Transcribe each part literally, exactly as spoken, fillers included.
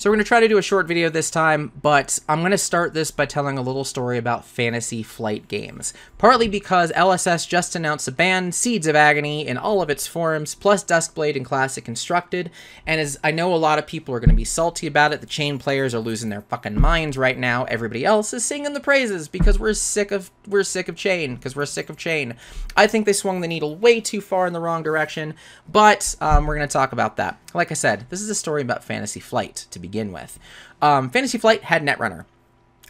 So we're going to try to do a short video this time, but I'm going to start this by telling a little story about Fantasy Flight games. Partly because L S S just announced a ban, Seeds of Agony, in all of its forms, plus Duskblade and Classic Constructed, and as I know a lot of people are going to be salty about it, the Chane players are losing their fucking minds right now, everybody else is singing the praises because we're sick of, we're sick of Chane, because we're sick of Chane. I think they swung the needle way too far in the wrong direction, but um, we're going to talk about that. Like I said, this is a story about Fantasy Flight, to be begin with. Um, Fantasy Flight had Netrunner.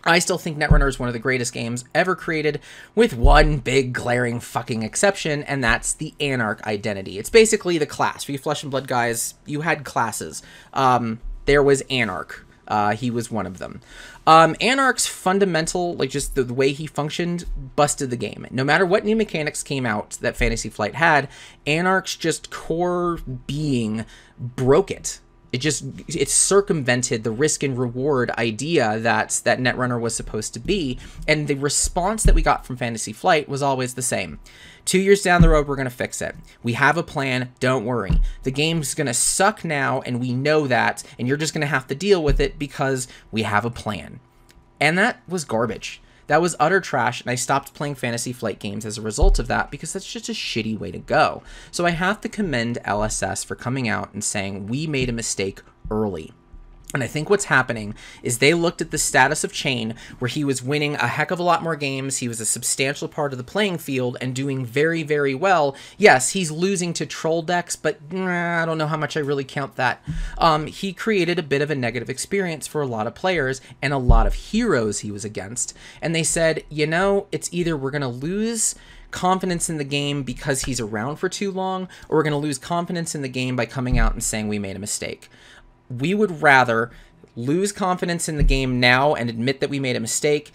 I still think Netrunner is one of the greatest games ever created, with one big glaring fucking exception, and that's the Anarch identity. It's basically the class. For you Flesh and Blood guys, you had classes. Um, there was Anarch. Uh, he was one of them. Um, Anarch's fundamental, like just the, the way he functioned, busted the game. No matter what new mechanics came out that Fantasy Flight had, Anarch's just core being broke it. It just, it circumvented the risk and reward idea that, that Netrunner was supposed to be, and the response that we got from Fantasy Flight was always the same. Two years down the road, we're going to fix it. We have a plan, don't worry. The game's going to suck now, and we know that, and you're just going to have to deal with it because we have a plan. And that was garbage. That was utter trash, and I stopped playing Fantasy Flight games as a result of that because that's just a shitty way to go. So I have to commend L S S for coming out and saying, we made a mistake early. And I think what's happening is they looked at the status of Chane, where he was winning a heck of a lot more games, he was a substantial part of the playing field, and doing very, very well. Yes, he's losing to troll decks, but nah, I don't know how much I really count that. Um, he created a bit of a negative experience for a lot of players, and a lot of heroes he was against. And they said, you know, it's either we're going to lose confidence in the game because he's around for too long, or we're going to lose confidence in the game by coming out and saying we made a mistake. We would rather lose confidence in the game now and admit that we made a mistake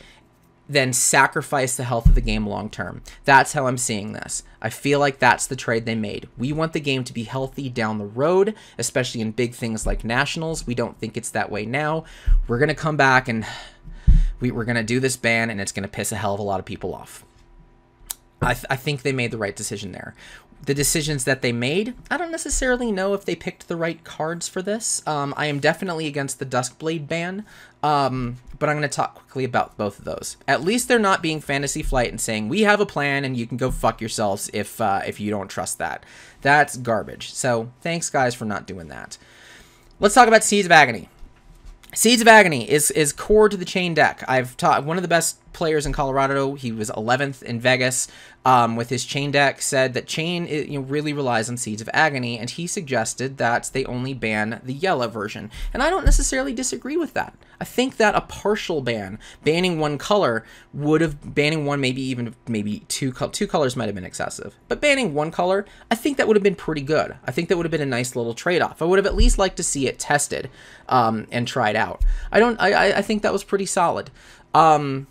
than sacrifice the health of the game long term. That's how I'm seeing this. I feel like that's the trade they made. We want the game to be healthy down the road, especially in big things like nationals. We don't think it's that way now. We're going to come back and we, we're going to do this ban, and it's going to piss a hell of a lot of people off. I, th I think they made the right decision there. The decisions that they made, I don't necessarily know if they picked the right cards for this. Um, I am definitely against the Duskblade ban, um, but I'm going to talk quickly about both of those. At least they're not being Fantasy Flight and saying, we have a plan and you can go fuck yourselves if, uh, if you don't trust that. That's garbage. So thanks, guys, for not doing that. Let's talk about Seeds of Agony. Seeds of Agony is, is core to the Chane deck. I've taught one of the best players in Colorado. He was eleventh in Vegas um, with his Chane deck, said that Chane you know, really relies on Seeds of Agony, and he suggested that they only ban the yellow version. And I don't necessarily disagree with that. I think that a partial ban, banning one color, would have, banning one, maybe even maybe two, two colors might have been excessive. But banning one color, I think that would have been pretty good. I think that would have been a nice little trade-off. I would have at least liked to see it tested um, and tried out. I don't, I, I think that was pretty solid. Um,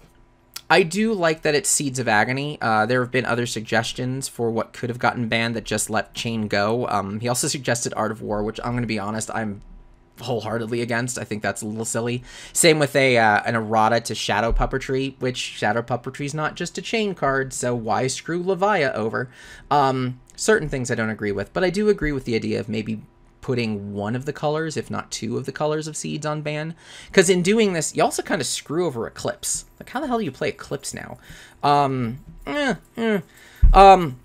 I do like that it's Seeds of Agony. Uh, there have been other suggestions for what could have gotten banned that just let Chane go. Um, he also suggested Art of War, which I'm going to be honest, I'm wholeheartedly against. I think that's a little silly. Same with a uh, an errata to Shadow Puppetry, which Shadow Puppetry is not just a Chane card, so why screw Leviathan over? Um, certain things I don't agree with, but I do agree with the idea of maybe putting one of the colors, if not two of the colors of seeds on ban. Because in doing this, you also kind of screw over Eclipse. Like, how the hell do you play Eclipse now? Um, eh, eh. um,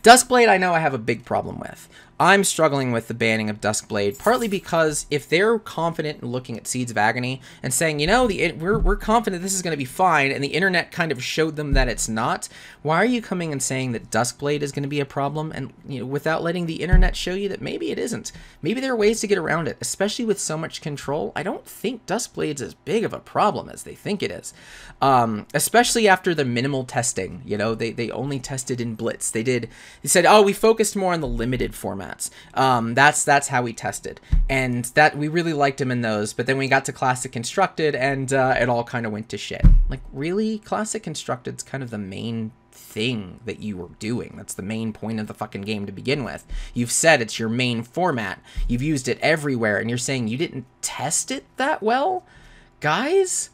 Duskblade, I know I have a big problem with. I'm struggling with the banning of Duskblade, partly because if they're confident in looking at Seeds of Agony and saying, you know, the, it, we're, we're confident this is going to be fine, and the internet kind of showed them that it's not, why are you coming and saying that Duskblade is going to be a problem, and you know, without letting the internet show you that maybe it isn't? Maybe there are ways to get around it, especially with so much control. I don't think Duskblade's as big of a problem as they think it is, um, especially after the minimal testing. You know, they, they only tested in Blitz. They did, they said, oh, we focused more on the limited format. Um, that's that's how we tested, and that we really liked him in those. But then we got to Classic Constructed, and uh, it all kind of went to shit. Like, really, Classic Constructed's kind of the main thing that you were doing. That's the main point of the fucking game to begin with. You've said it's your main format. You've used it everywhere, and you're saying you didn't test it that well, guys.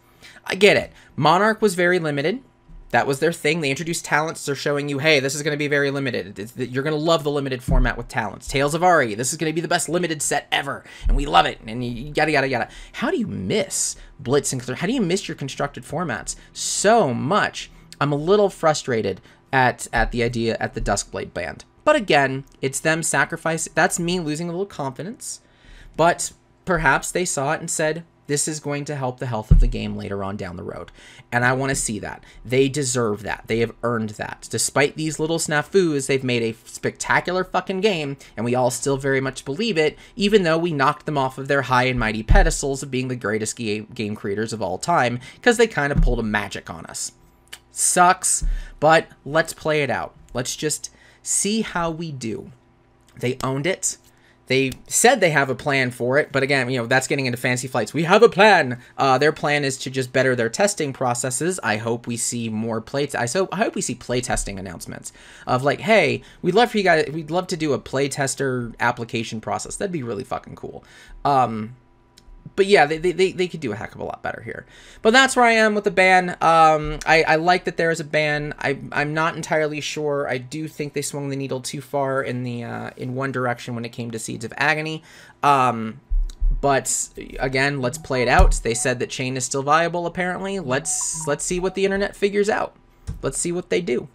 I get it. Monarch was very limited. That was their thing. They introduced talents. They're showing you, hey, this is going to be very limited. It's, you're going to love the limited format with talents. Tales of Ari, this is going to be the best limited set ever, and we love it, and you yada, yada, yada. How do you miss Blitz and how do you miss your constructed formats so much? I'm a little frustrated at, at the idea, at the Duskblade band. But again, it's them sacrificing. That's me losing a little confidence. But perhaps they saw it and said, this is going to help the health of the game later on down the road. And I want to see that. They deserve that. They have earned that. Despite these little snafus, they've made a spectacular fucking game, and we all still very much believe it, even though we knocked them off of their high and mighty pedestals of being the greatest game, game creators of all time, because they kind of pulled a magic on us. Sucks, but let's play it out. Let's just see how we do. They owned it. They said they have a plan for it, but again, you know, that's getting into Fantasy Flights. We have a plan. Uh, their plan is to just better their testing processes. I hope we see more play. I so I hope we see play testing announcements of like, hey, we'd love for you guys. We'd love to do a play tester application process. That'd be really fucking cool. Um, But yeah, they, they, they could do a heck of a lot better here. But that's where I am with the ban. Um, I, I like that there is a ban. I, I'm not entirely sure. I do think they swung the needle too far in the uh, in one direction when it came to Seeds of Agony. Um, but again, let's play it out. They said that Chane is still viable, apparently. Let's, let's see what the internet figures out. Let's see what they do.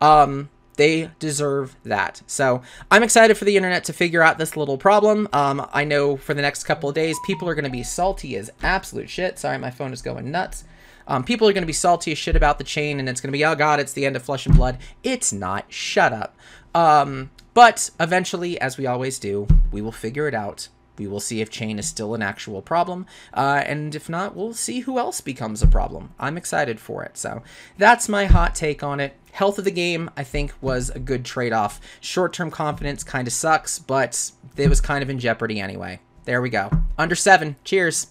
Um... They deserve that. So I'm excited for the internet to figure out this little problem. Um, I know for the next couple of days, people are going to be salty as absolute shit. Sorry, my phone is going nuts. Um, people are going to be salty as shit about the Chane, and it's going to be, oh God, it's the end of Flesh and Blood. It's not. Shut up. Um, but eventually, as we always do, we will figure it out. We will see if Chane is still an actual problem, uh, and if not, we'll see who else becomes a problem. I'm excited for it, so that's my hot take on it. Health of the game, I think, was a good trade-off. Short-term confidence kind of sucks, but it was kind of in jeopardy anyway. There we go. Under seven. Cheers.